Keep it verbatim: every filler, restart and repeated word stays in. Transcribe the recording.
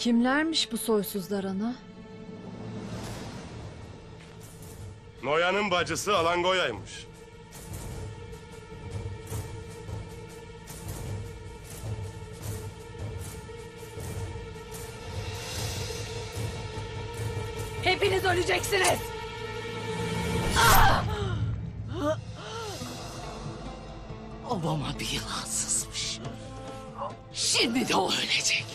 Kimlermiş bu soysuzlar ana? Noya'nın bacısı Alangoya'ymış. Hepiniz öleceksiniz. Ah! Obama bir yılansızmış. Şimdi de o ölecek.